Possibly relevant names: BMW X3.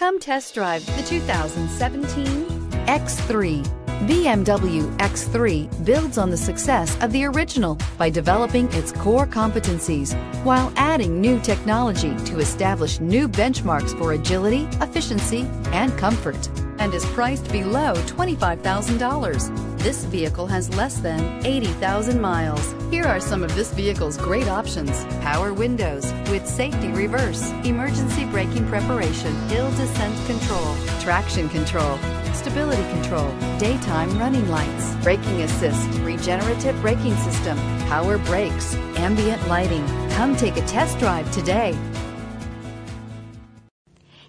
Come test drive the 2017 X3. BMW X3 builds on the success of the original by developing its core competencies while adding new technology to establish new benchmarks for agility, efficiency, and comfort, and is priced below $25,000. This vehicle has less than 80,000 miles. Here are some of this vehicle's great options: power windows with safety reverse, emergency braking preparation, hill descent control, traction control, stability control, daytime running lights, braking assist, regenerative braking system, power brakes, ambient lighting. Come take a test drive today.